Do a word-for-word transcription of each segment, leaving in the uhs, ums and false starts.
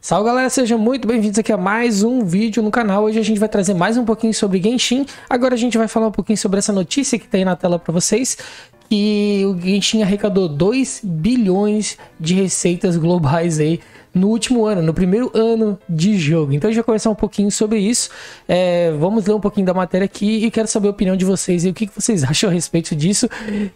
Salve galera, sejam muito bem-vindos aqui a mais um vídeo no canal. Hoje a gente vai trazer mais um pouquinho sobre Genshin. Agora a gente vai falar um pouquinho sobre essa notícia que tá aí na tela para vocês, que o Genshin arrecadou dois bilhões de receitas globais aí no último ano, no primeiro ano de jogo. Então a gente vai conversar um pouquinho sobre isso. É, vamos ler um pouquinho da matéria aqui e quero saber a opinião de vocês e o que vocês acham a respeito disso.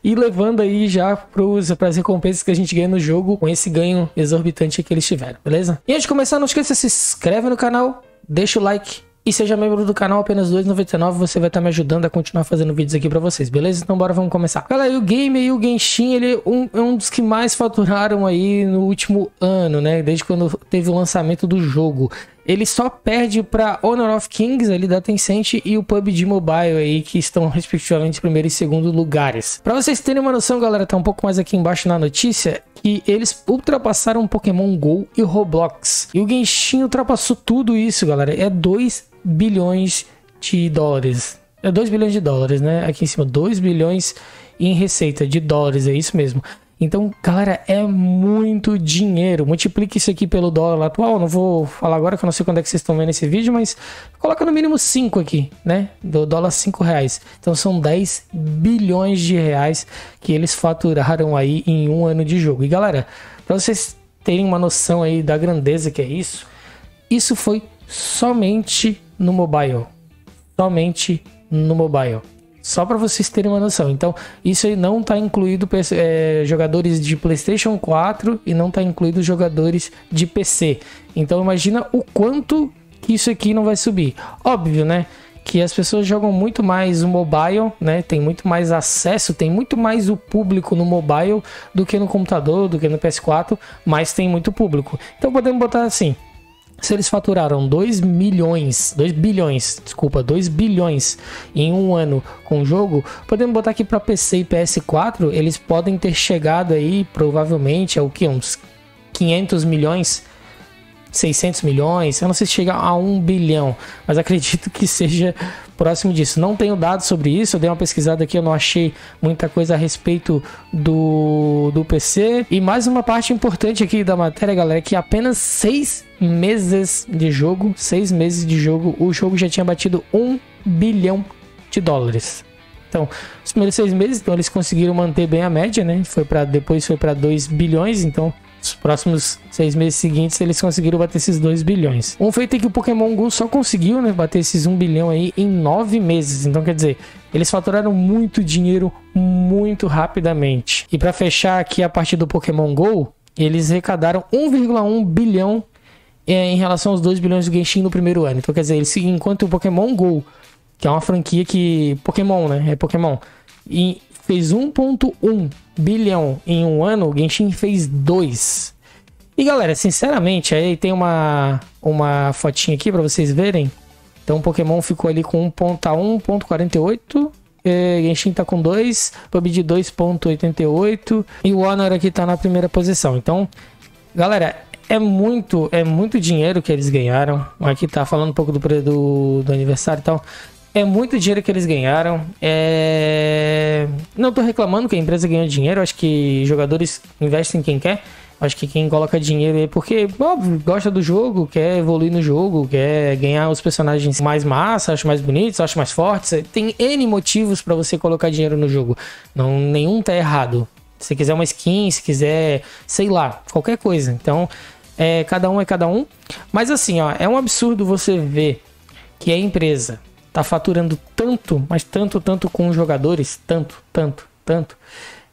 E levando aí já para as recompensas que a gente ganha no jogo com esse ganho exorbitante que eles tiveram, beleza? E antes de começar, não esqueça, se inscreve no canal, deixa o like e seja membro do canal, apenas dois reais e noventa e nove centavos, você vai estar me ajudando a continuar fazendo vídeos aqui pra vocês, beleza? Então bora, vamos começar. Galera, o game e o Genshin, ele é um, é um dos que mais faturaram aí no último ano, né? Desde quando teve o lançamento do jogo. Ele só perde para Honor of Kings, ali da Tencent, e o P U B G Mobile aí, que estão respectivamente em primeiro e segundo lugares. Para vocês terem uma noção, galera, tá um pouco mais aqui embaixo na notícia, que eles ultrapassaram Pokémon GO e Roblox. E o Genshin ultrapassou tudo isso, galera. É dois bilhões de dólares. É dois bilhões de dólares, né? Aqui em cima, dois bilhões em receita de dólares, é isso mesmo. Então, galera, é muito dinheiro. Multiplique isso aqui pelo dólar atual. Não vou falar agora, que eu não sei quando é que vocês estão vendo esse vídeo, mas coloca no mínimo cinco aqui, né? Do dólar cinco reais. Então são dez bilhões de reais que eles faturaram aí em um ano de jogo. E galera, para vocês terem uma noção aí da grandeza que é isso, isso foi somente no mobile. Somente no mobile. Só para vocês terem uma noção. Então, isso aí não está incluído é, jogadores de PlayStation quatro e não está incluído jogadores de P C. Então, imagina o quanto que isso aqui não vai subir. Óbvio, né? Que as pessoas jogam muito mais o mobile, né? Tem muito mais acesso, tem muito mais o público no mobile do que no computador, do que no P S quatro, mas tem muito público. Então, podemos botar assim. Se eles faturaram dois milhões, dois bilhões, desculpa, dois bilhões em um ano com o jogo, podemos botar aqui para P C e P S quatro, eles podem ter chegado aí provavelmente ao que, uns quinhentos milhões, seiscentos milhões, eu não sei se chega a um bilhão, mas acredito que seja próximo disso. Não tenho dados sobre isso, eu dei uma pesquisada aqui, eu não achei muita coisa a respeito do, do P C. E mais uma parte importante aqui da matéria, galera, que apenas seis meses de jogo, seis meses de jogo, o jogo já tinha batido um bilhão de dólares. Então, os primeiros seis meses, então eles conseguiram manter bem a média, né? Foi pra, depois foi para dois bilhões, então os próximos seis meses seguintes eles conseguiram bater esses dois bilhões. Um feito é que o Pokémon GO só conseguiu, né, bater esses um bilhão aí em nove meses. Então, quer dizer, eles faturaram muito dinheiro muito rapidamente. E para fechar aqui a parte do Pokémon GO, eles arrecadaram um vírgula um bilhão é, em relação aos dois bilhões do Genshin no primeiro ano. Então, quer dizer, eles, enquanto o Pokémon GO, que é uma franquia que... Pokémon, né? É Pokémon. E fez um vírgula um bilhão em um ano, o Genshin fez dois. E galera, sinceramente, aí tem uma, uma fotinha aqui para vocês verem. Então o Pokémon ficou ali com um ponto quarenta e oito, eh, Genshin tá com dois, P U B G dois ponto oitenta e oito e o Honor aqui tá na primeira posição. Então, galera, é muito, é muito dinheiro que eles ganharam. Aqui tá falando um pouco do, do, do aniversário e tal. É muito dinheiro que eles ganharam. É... Não tô reclamando que a empresa ganhou dinheiro. Acho que jogadores investem em quem quer. Acho que quem coloca dinheiro é porque, óbvio, gosta do jogo, quer evoluir no jogo, quer ganhar os personagens mais massa, acho mais bonitos, acho mais fortes. Tem N motivos para você colocar dinheiro no jogo. Não, nenhum tá errado. Se quiser uma skin, se quiser, sei lá, qualquer coisa. Então, é, cada um é cada um. Mas assim, ó, é um absurdo você ver que a empresa tá faturando tanto, mas tanto, tanto com os jogadores, tanto, tanto, tanto,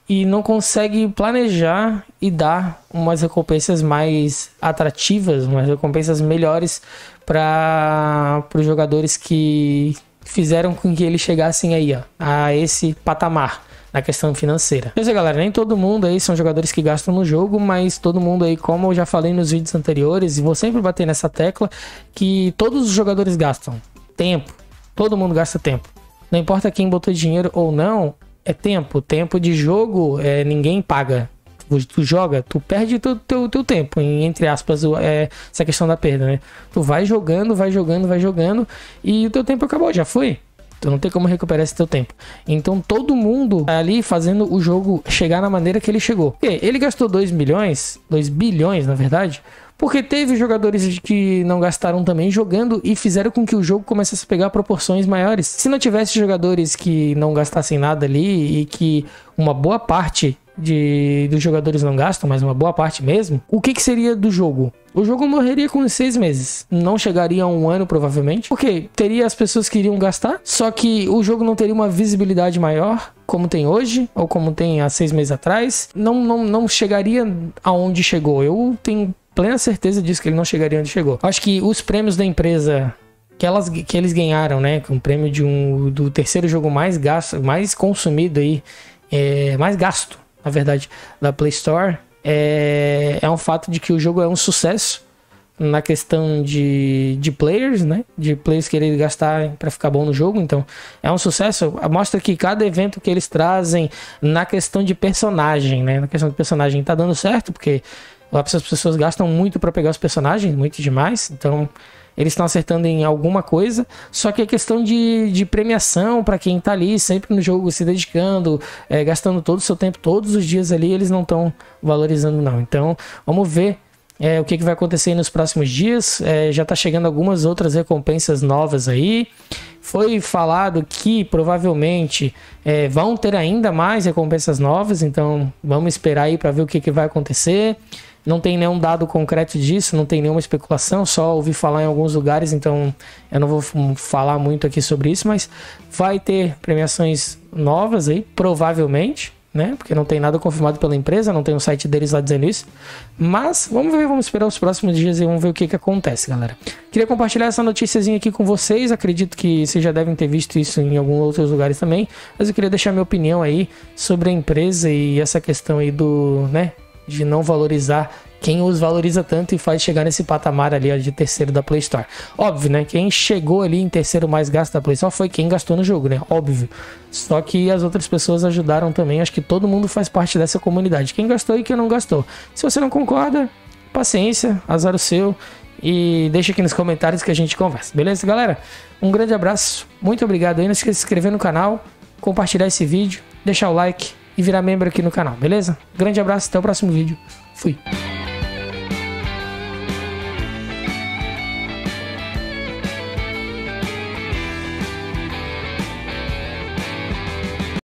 e não consegue planejar e dar umas recompensas mais atrativas, umas recompensas melhores para os jogadores que fizeram com que eles chegassem aí, ó, a esse patamar na questão financeira. Quer dizer, galera, nem todo mundo aí são jogadores que gastam no jogo, mas todo mundo aí, como eu já falei nos vídeos anteriores, e vou sempre bater nessa tecla, que todos os jogadores gastam tempo. Todo mundo gasta tempo. Não importa quem botou dinheiro ou não, é tempo. Tempo de jogo, é, ninguém paga. Tu, tu joga, tu perde teu, teu, teu tempo. Em, entre aspas, é, essa questão da perda, né? Tu vai jogando, vai jogando, vai jogando e o teu tempo acabou, já foi. Tu não tem como recuperar esse teu tempo. Então todo mundo tá ali fazendo o jogo chegar na maneira que ele chegou. E ele gastou dois milhões, dois bilhões na verdade, porque teve jogadores que não gastaram também jogando e fizeram com que o jogo começasse a pegar proporções maiores. Se não tivesse jogadores que não gastassem nada ali e que uma boa parte de, dos jogadores não gastam, mas uma boa parte mesmo, o que, que seria do jogo? O jogo morreria com seis meses, não chegaria a um ano provavelmente, porque teria as pessoas que iriam gastar, só que o jogo não teria uma visibilidade maior, como tem hoje, ou como tem há seis meses atrás, não, não, não chegaria aonde chegou. Eu tenho plena certeza disso, que ele não chegaria onde chegou. Acho que os prêmios da empresa que, elas, que eles ganharam, né, um prêmio de um, do terceiro jogo mais, gasto, mais consumido, aí, é, mais gasto, na verdade, da Play Store, É, é um fato de que o jogo é um sucesso na questão de, de players, né? De players querer gastar para ficar bom no jogo. Então é um sucesso. Mostra que cada evento que eles trazem na questão de personagem, né? Na questão de personagem tá dando certo, porque as pessoas gastam muito para pegar os personagens, muito demais. Então eles estão acertando em alguma coisa. Só que a questão de, de premiação para quem tá ali sempre no jogo, se dedicando, é, gastando todo o seu tempo, todos os dias ali, eles não estão valorizando não. Então vamos ver é, o que, que vai acontecer nos próximos dias. É, já tá chegando algumas outras recompensas novas aí. Foi falado que provavelmente é, vão ter ainda mais recompensas novas. Então vamos esperar aí para ver o que, que vai acontecer. Não tem nenhum dado concreto disso, não tem nenhuma especulação, só ouvi falar em alguns lugares, então eu não vou falar muito aqui sobre isso, mas vai ter premiações novas aí, provavelmente, né? Porque não tem nada confirmado pela empresa, não tem um site deles lá dizendo isso, mas vamos ver, vamos esperar os próximos dias e vamos ver o que que acontece, galera. Queria compartilhar essa noticiazinha aqui com vocês, acredito que vocês já devem ter visto isso em alguns outros lugares também, mas eu queria deixar minha opinião aí sobre a empresa e essa questão aí do, né, de não valorizar quem os valoriza tanto e faz chegar nesse patamar ali, ó, de terceiro da Play Store. Óbvio, né? Quem chegou ali em terceiro mais gasto da Play Store foi quem gastou no jogo, né? Óbvio. Só que as outras pessoas ajudaram também. Acho que todo mundo faz parte dessa comunidade. Quem gastou e quem não gastou. Se você não concorda, paciência, azar o seu. E deixa aqui nos comentários que a gente conversa. Beleza, galera? Um grande abraço. Muito obrigado aí. Não esqueça de se inscrever no canal, compartilhar esse vídeo, deixar o like e virar membro aqui no canal, beleza? Grande abraço, até o próximo vídeo. Fui!